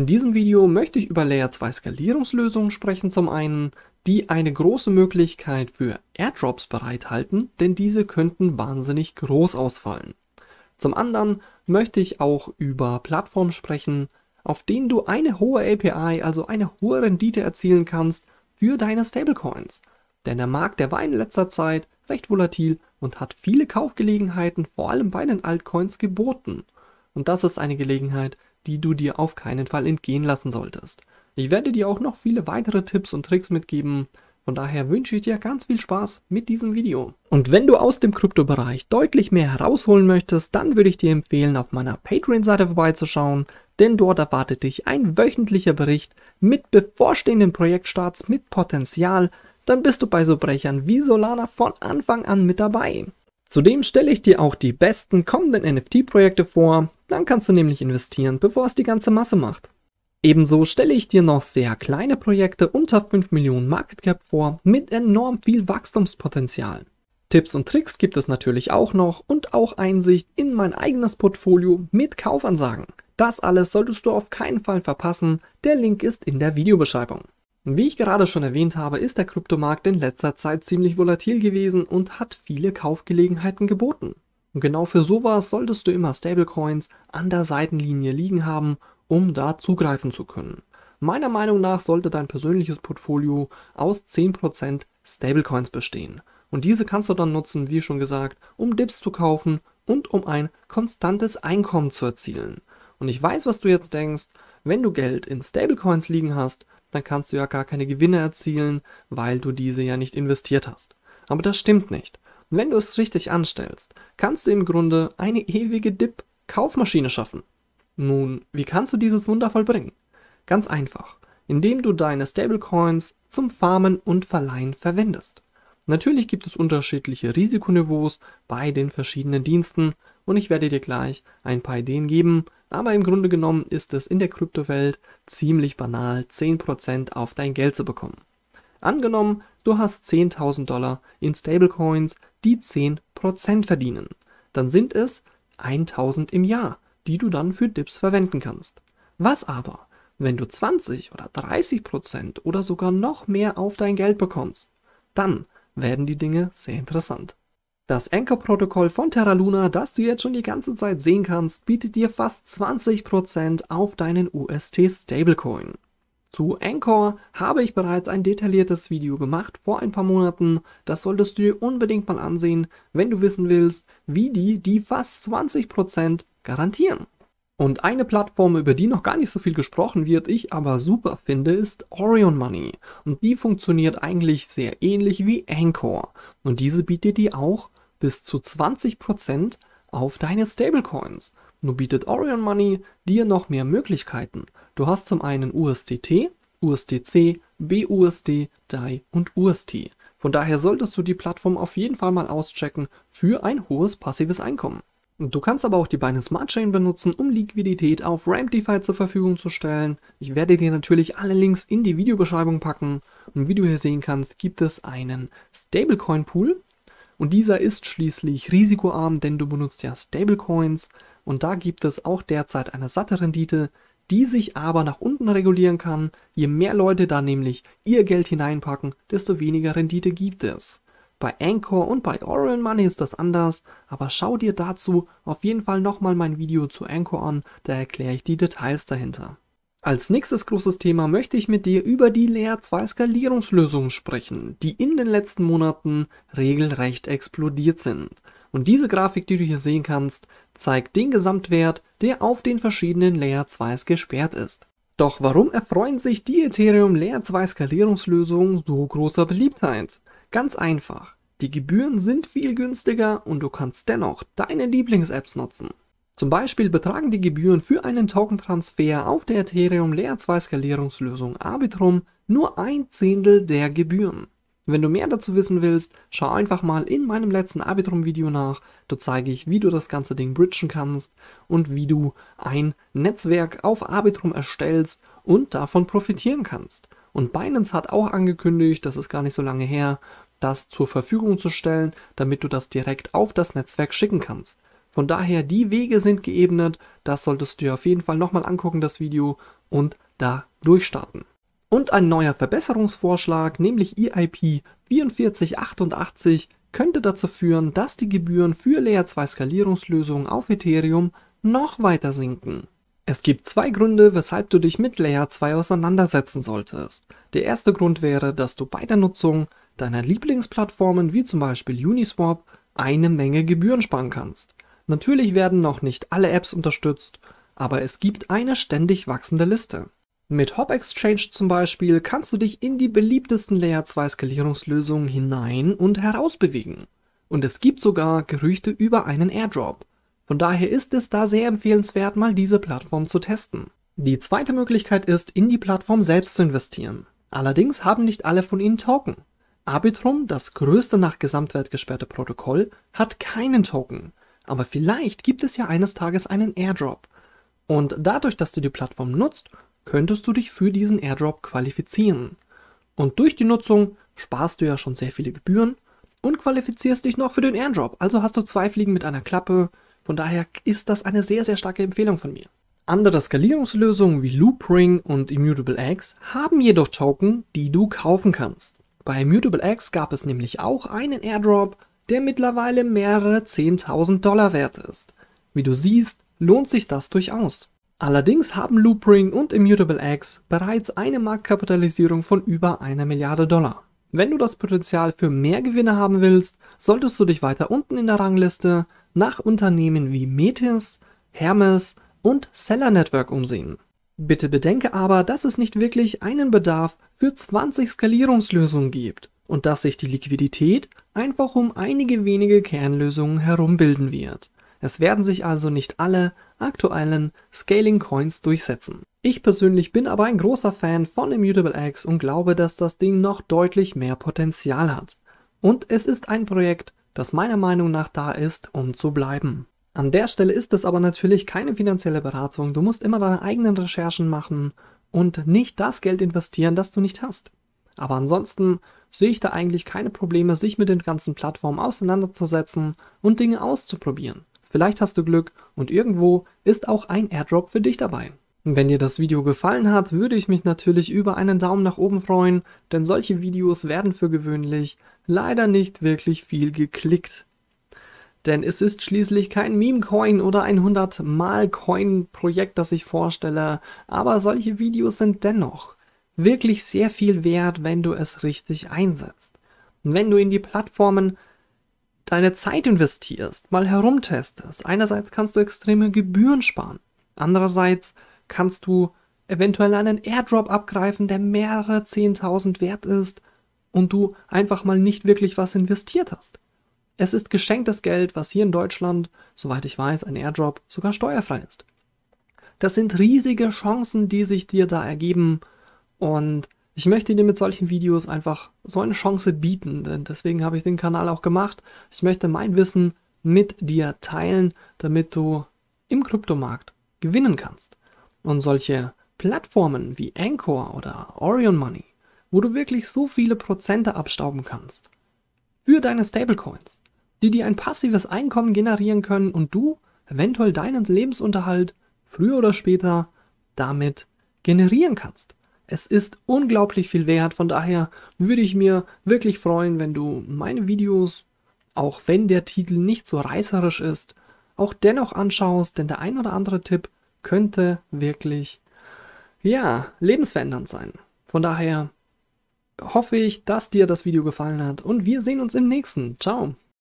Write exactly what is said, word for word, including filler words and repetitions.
In diesem Video möchte ich über Layer zwei Skalierungslösungen sprechen, zum einen, die eine große Möglichkeit für Airdrops bereithalten, denn diese könnten wahnsinnig groß ausfallen. Zum anderen möchte ich auch über Plattformen sprechen, auf denen du eine hohe A P I, also eine hohe Rendite erzielen kannst für deine Stablecoins. Denn der Markt, der war in letzter Zeit recht volatil und hat viele Kaufgelegenheiten, vor allem bei den Altcoins, geboten. Und das ist eine Gelegenheit, die du dir auf keinen Fall entgehen lassen solltest. Ich werde dir auch noch viele weitere Tipps und Tricks mitgeben. Von daher wünsche ich dir ganz viel Spaß mit diesem Video. Und wenn du aus dem Kryptobereich deutlich mehr herausholen möchtest, dann würde ich dir empfehlen, auf meiner Patreon-Seite vorbeizuschauen, denn dort erwartet dich ein wöchentlicher Bericht mit bevorstehenden Projektstarts mit Potenzial. Dann bist du bei so Brechern wie Solana von Anfang an mit dabei. Zudem stelle ich dir auch die besten kommenden N F T-Projekte vor, dann kannst du nämlich investieren, bevor es die ganze Masse macht. Ebenso stelle ich dir noch sehr kleine Projekte unter fünf Millionen Market Cap vor, mit enorm viel Wachstumspotenzial. Tipps und Tricks gibt es natürlich auch noch und auch Einsicht in mein eigenes Portfolio mit Kaufansagen. Das alles solltest du auf keinen Fall verpassen, der Link ist in der Videobeschreibung. Wie ich gerade schon erwähnt habe, ist der Kryptomarkt in letzter Zeit ziemlich volatil gewesen und hat viele Kaufgelegenheiten geboten. Und genau für sowas solltest du immer Stablecoins an der Seitenlinie liegen haben, um da zugreifen zu können. Meiner Meinung nach sollte dein persönliches Portfolio aus zehn Prozent Stablecoins bestehen. Und diese kannst du dann nutzen, wie schon gesagt, um Dips zu kaufen und um ein konstantes Einkommen zu erzielen. Und ich weiß, was du jetzt denkst, wenn du Geld in Stablecoins liegen hast, dann kannst du ja gar keine Gewinne erzielen, weil du diese ja nicht investiert hast. Aber das stimmt nicht. Wenn du es richtig anstellst, kannst du im Grunde eine ewige Dip-Kaufmaschine schaffen. Nun, wie kannst du dieses Wunder vollbringen? Ganz einfach, indem du deine Stablecoins zum Farmen und Verleihen verwendest. Natürlich gibt es unterschiedliche Risikoniveaus bei den verschiedenen Diensten und ich werde dir gleich ein paar Ideen geben, aber im Grunde genommen ist es in der Kryptowelt ziemlich banal, zehn Prozent auf dein Geld zu bekommen. Angenommen, du hast zehntausend Dollar in Stablecoins, die zehn Prozent verdienen. Dann sind es tausend im Jahr, die du dann für Dips verwenden kannst. Was aber, wenn du zwanzig oder dreißig Prozent oder sogar noch mehr auf dein Geld bekommst? Dann werden die Dinge sehr interessant. Das Anchor-Protokoll von Terra Luna, das du jetzt schon die ganze Zeit sehen kannst, bietet dir fast zwanzig Prozent auf deinen U S T-Stablecoin. Zu Anchor habe ich bereits ein detailliertes Video gemacht vor ein paar Monaten. Das solltest du dir unbedingt mal ansehen, wenn du wissen willst, wie die die fast zwanzig Prozent garantieren. Und eine Plattform, über die noch gar nicht so viel gesprochen wird, ich aber super finde, ist Orion Money. Und die funktioniert eigentlich sehr ähnlich wie Anchor. Und diese bietet dir auch bis zu zwanzig Prozent auf deine Stablecoins. Nun bietet Orion Money dir noch mehr Möglichkeiten. Du hast zum einen U S D T, U S D C, B U S D, D A I und U S T. Von daher solltest du die Plattform auf jeden Fall mal auschecken für ein hohes passives Einkommen. Du kannst aber auch die Binance Smart Chain benutzen, um Liquidität auf RampDefi zur Verfügung zu stellen. Ich werde dir natürlich alle Links in die Videobeschreibung packen. Und wie du hier sehen kannst, gibt es einen Stablecoin-Pool. Und dieser ist schließlich risikoarm, denn du benutzt ja Stablecoins. Und da gibt es auch derzeit eine satte Rendite, die sich aber nach unten regulieren kann. Je mehr Leute da nämlich ihr Geld hineinpacken, desto weniger Rendite gibt es. Bei Anchor und bei Orion Money ist das anders, aber schau dir dazu auf jeden Fall nochmal mein Video zu Anchor an, da erkläre ich die Details dahinter. Als nächstes großes Thema möchte ich mit dir über die Layer zwei Skalierungslösungen sprechen, die in den letzten Monaten regelrecht explodiert sind. Und diese Grafik, die du hier sehen kannst, zeigt den Gesamtwert, der auf den verschiedenen Layer zweis gesperrt ist. Doch warum erfreuen sich die Ethereum Layer zwei Skalierungslösungen so großer Beliebtheit? Ganz einfach, die Gebühren sind viel günstiger und du kannst dennoch deine Lieblings-Apps nutzen. Zum Beispiel betragen die Gebühren für einen Token-Transfer auf der Ethereum Layer zwei Skalierungslösung Arbitrum nur ein Zehntel der Gebühren. Wenn du mehr dazu wissen willst, schau einfach mal in meinem letzten Arbitrum-Video nach. Dort zeige ich, wie du das ganze Ding bridgen kannst und wie du ein Netzwerk auf Arbitrum erstellst und davon profitieren kannst. Und Binance hat auch angekündigt, das ist gar nicht so lange her, das zur Verfügung zu stellen, damit du das direkt auf das Netzwerk schicken kannst. Von daher, die Wege sind geebnet, das solltest du dir auf jeden Fall nochmal angucken, das Video. und da durchstarten. Und ein neuer Verbesserungsvorschlag, nämlich E I P vierundvierzig achtundachtzig, könnte dazu führen, dass die Gebühren für Layer zwei Skalierungslösungen auf Ethereum noch weiter sinken. Es gibt zwei Gründe, weshalb du dich mit Layer zwei auseinandersetzen solltest. Der erste Grund wäre, dass du bei der Nutzung deiner Lieblingsplattformen wie zum Beispiel Uniswap eine Menge Gebühren sparen kannst. Natürlich werden noch nicht alle Apps unterstützt, aber es gibt eine ständig wachsende Liste. Mit HopExchange zum Beispiel kannst du dich in die beliebtesten Layer zwei Skalierungslösungen hinein und herausbewegen. Und es gibt sogar Gerüchte über einen Airdrop. Von daher ist es da sehr empfehlenswert, mal diese Plattform zu testen. Die zweite Möglichkeit ist, in die Plattform selbst zu investieren. Allerdings haben nicht alle von ihnen Token. Arbitrum, das größte nach Gesamtwert gesperrte Protokoll, hat keinen Token. Aber vielleicht gibt es ja eines Tages einen Airdrop. Und dadurch, dass du die Plattform nutzt, könntest du dich für diesen Airdrop qualifizieren. Und durch die Nutzung sparst du ja schon sehr viele Gebühren und qualifizierst dich noch für den Airdrop. Also hast du zwei Fliegen mit einer Klappe. Von daher ist das eine sehr, sehr starke Empfehlung von mir. Andere Skalierungslösungen wie Loopring und Immutable X haben jedoch Token, die du kaufen kannst. Bei Immutable X gab es nämlich auch einen Airdrop, der mittlerweile mehrere zehntausend Dollar wert ist. Wie du siehst, lohnt sich das durchaus. Allerdings haben Loopring und Immutable X bereits eine Marktkapitalisierung von über einer Milliarde Dollar. Wenn du das Potenzial für mehr Gewinne haben willst, solltest du dich weiter unten in der Rangliste nach Unternehmen wie Metis, Hermes und Seller Network umsehen. Bitte bedenke aber, dass es nicht wirklich einen Bedarf für zwanzig Skalierungslösungen gibt und dass sich die Liquidität einfach um einige wenige Kernlösungen herum bilden wird. Es werden sich also nicht alle aktuellen Scaling-Coins durchsetzen. Ich persönlich bin aber ein großer Fan von Immutable X und glaube, dass das Ding noch deutlich mehr Potenzial hat. Und es ist ein Projekt, das meiner Meinung nach da ist, um zu bleiben. An der Stelle ist es aber natürlich keine finanzielle Beratung. Du musst immer deine eigenen Recherchen machen und nicht das Geld investieren, das du nicht hast. Aber ansonsten sehe ich da eigentlich keine Probleme, sich mit den ganzen Plattformen auseinanderzusetzen und Dinge auszuprobieren. Vielleicht hast du Glück und irgendwo ist auch ein Airdrop für dich dabei. Wenn dir das Video gefallen hat, würde ich mich natürlich über einen Daumen nach oben freuen, denn solche Videos werden für gewöhnlich leider nicht wirklich viel geklickt. Denn es ist schließlich kein Meme-Coin oder ein hundert-Mal-Coin-Projekt, das ich vorstelle, aber solche Videos sind dennoch wirklich sehr viel wert, wenn du es richtig einsetzt. Wenn du in die Plattformen deine Zeit investierst, mal herumtestest. Einerseits kannst du extreme Gebühren sparen. Andererseits kannst du eventuell einen Airdrop abgreifen, der mehrere zehntausend wert ist und du einfach mal nicht wirklich was investiert hast. Es ist geschenktes Geld, was hier in Deutschland, soweit ich weiß, ein Airdrop sogar steuerfrei ist. Das sind riesige Chancen, die sich dir da ergeben, und ich möchte dir mit solchen Videos einfach so eine Chance bieten, denn deswegen habe ich den Kanal auch gemacht. Ich möchte mein Wissen mit dir teilen, damit du im Kryptomarkt gewinnen kannst. Und solche Plattformen wie Anchor oder Orion Money, wo du wirklich so viele Prozente abstauben kannst für deine Stablecoins, die dir ein passives Einkommen generieren können und du eventuell deinen Lebensunterhalt früher oder später damit generieren kannst. Es ist unglaublich viel wert, von daher würde ich mir wirklich freuen, wenn du meine Videos, auch wenn der Titel nicht so reißerisch ist, auch dennoch anschaust, denn der ein oder andere Tipp könnte wirklich, ja, lebensverändernd sein. Von daher hoffe ich, dass dir das Video gefallen hat und wir sehen uns im nächsten. Ciao!